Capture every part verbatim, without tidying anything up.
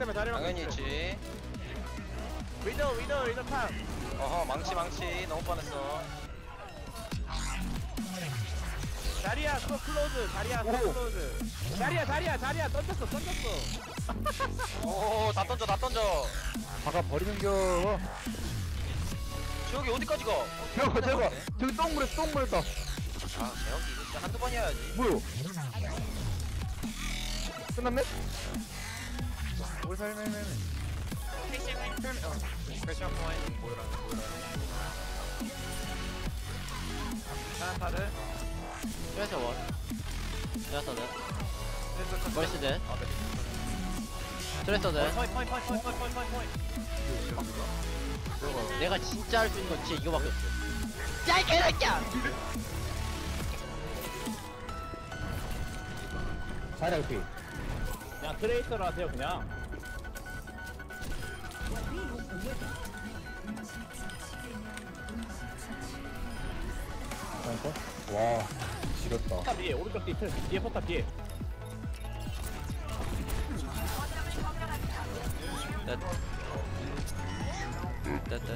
때문에 자리만 당연히 있지. 위도 위도 위도 탑. 어허 망치 망치 너무 뻔했어. 자리야 또 클로즈. 자리야 또 클로즈. 자리야 자리야 자리야 던졌어 던졌어. 오 다 던져 다 던져. 아까 버리는겨. 저기 어디까지 가? 저거 저거 저기 똥물에 똥물다. 아 재혁이 이거 진짜 한두 번 해야지. 뭐요? 끝났네? 뭘 살매매매 패션 포인트 어 패션 포인트 뭐라 뭐라 다른 파를 트레이서 원 트레이서 넷 머리스 넷 트레이서 넷 포인트 포인트 포인트 포인트 포인트 포인트 내가 진짜 할 수 있는 건 진짜 이거밖에 없어 짜이 개새끼야 잘해 오케이 그냥 트레이서로 하세요 그냥 와 지렸다 포탑 뒤에 오른쪽 뒤 뒤에 포탑 뒤에 딴딴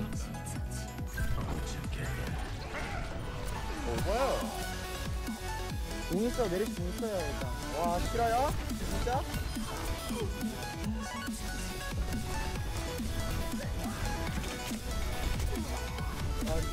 뭐야 공 있어 내릴 공 있어요 일단 와 싫어요? 진짜? 아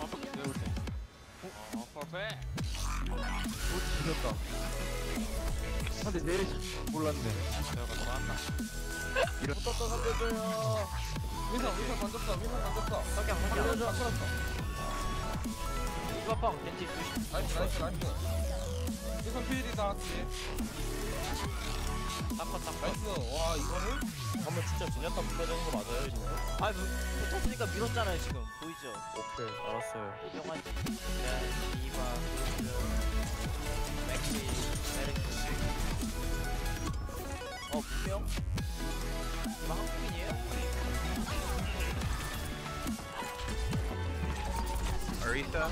완벽했어 내가 볼때 어? 퍼펙 오 죽였다 근데 내일 몰랐네 내가 더 안나 붙었다 살려줘요 민성 민성 던졌어 민성 던졌어 살짝 살려줘 안 끌었어 이거 뻥 벤치 조심 나이스 나이스 나이스 이건 피일이 나왔지 딱컷 딱컷 나이스 와 이거는? 방금 진짜 진약감 불러주는 거 맞아요 이거? 아니 붙었으니까 밀었잖아요 지금 보이죠? 오케이 알았어요 형한테 이바 맥시 메리크 어 분명? 나 한국인이에요? 아리사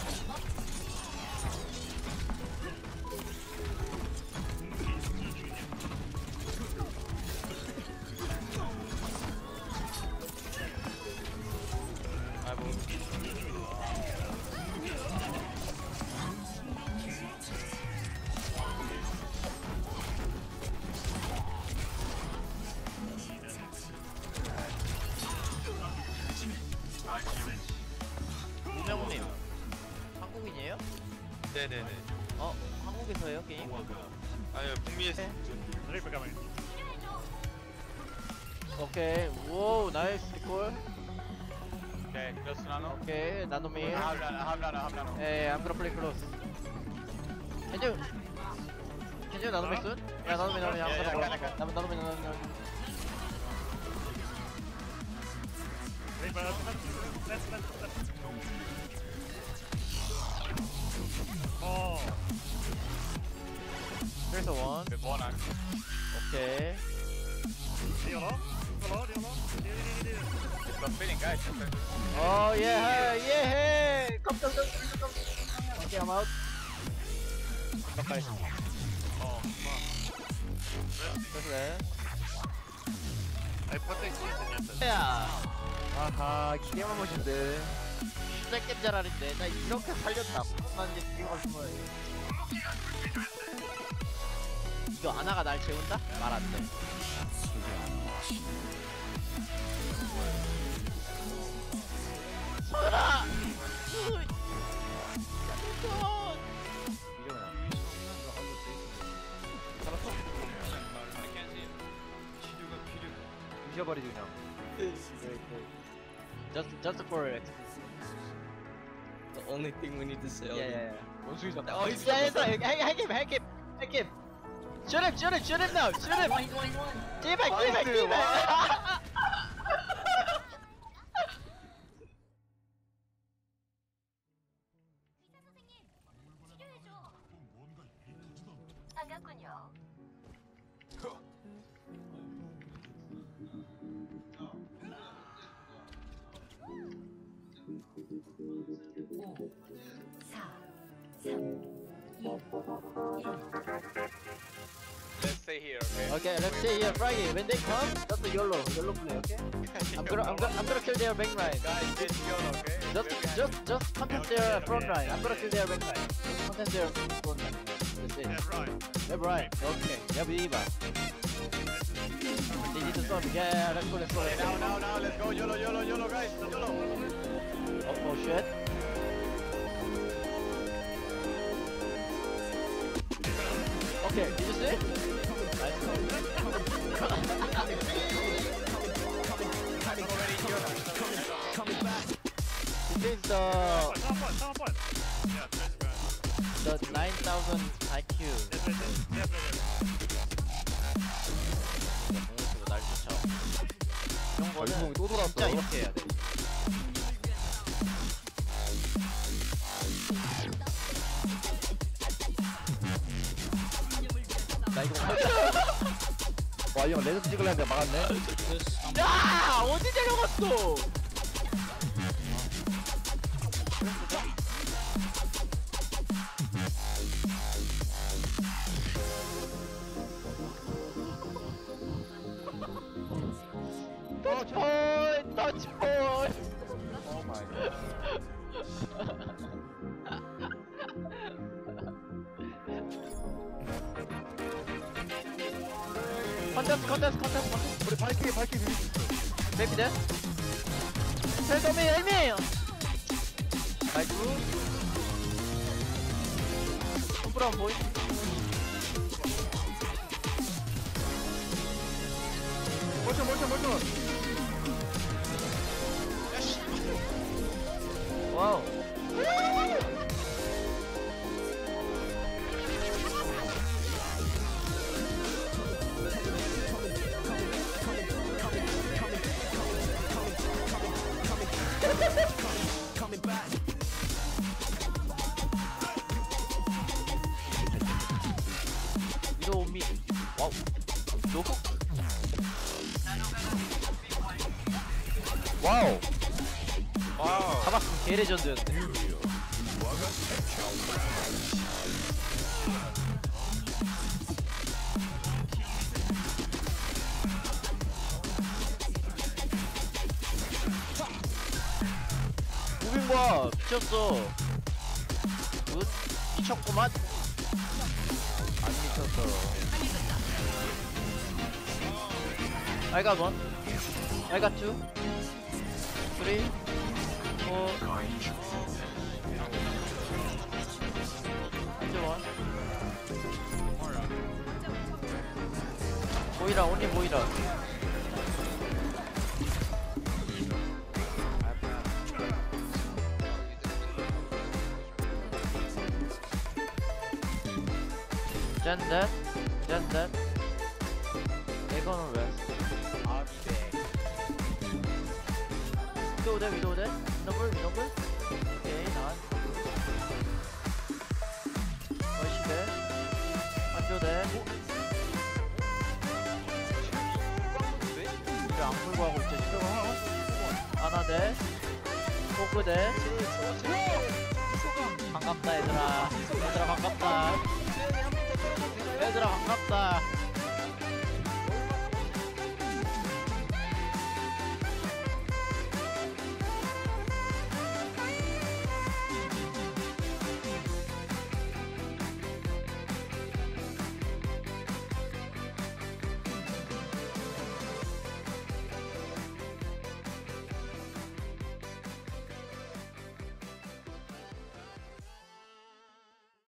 문명님 한국인이에요? 네네네 어? 한국에서요 게임? 아니요 북미에서 오케이 우오 나이스 리콜 Okay, close nano. Okay, nano me. Half nano, half nano, half nano. Hey, I'm gonna play close. Can you? Can you nano me soon? Yeah, nano me, nano me, I'm gonna play. Nano, nano me, nano me. Oh. There's a one. There's one actually. Okay. Hello, hello, hello. Oh yeah, yeah! Come, come, come, come, come! Okay, I'm out. Okay. Oh, what's that? I protect you. Yeah. Aha, game 멋진데. 진짜 게임 잘하는데 나 이렇게 살렸다. 난 이제 비교할 수 없어. 이거 하나가 날 채운다? 말 안 돼. 소라! 부셔버리지 그냥 Just, just for it The only thing we need to sell Yeah, yeah, yeah 원숭이 잡다 Oh, he's dead! Hang him, hang him! Hang him! Shoot him, shoot him, shoot him now! Shoot him! Get back, get back, get back! español. Let's stay here, okay? Okay, let's stay here, Froggy. When they come, that's a YOLO. YOLO play, okay? I'm gonna, I'm gonna, I'm gonna kill their bank line. Guys, this YOLO, okay? Just, just, just content their front line. I'm gonna kill their bank line. Just content their front line. That's it. That's right. That's right. Okay. Yeah, we Eva. They need to stop. Yeah, let's go, let's go. Okay, now, now, now, let's go. YOLO, YOLO, YOLO, guys. YOLO. Oh, oh shit. Okay, did you see? Coming back. This is the the nine thousand I Q. 이런 거는 진짜 이렇게 해야 돼. 와 이거 레드 찍으려는데 막았네. 야 어디 데려갔어? 터치볼, 터치볼. Oh my god. 컨테스트 컨테스트 컨테스트 우리 발키리 발키리 맵이네? 셀더미 엘미! 나이스 손브라운 보이 멀쩡 멀쩡 멀쩡 야씨 와우 Coming back. You know me. Wow. Loco. Wow. Wow. 잡았어. 개레전드였어. 와 미쳤어. 굿 미쳤구만. 안 미쳤어. I got one. I got two. Three. Four. 이제 원. 보이라 언니 보이라. Done that, done that. They're gonna rest. I'll be back. Do that, we do that. Number, number. Okay, not. Why is she there? I do that. 이거 안 풀고 하고 있지? 이거 하나 돼. 포크 돼. 반갑다 얘들아. 얘들아 반갑다. 얘들아 반갑다.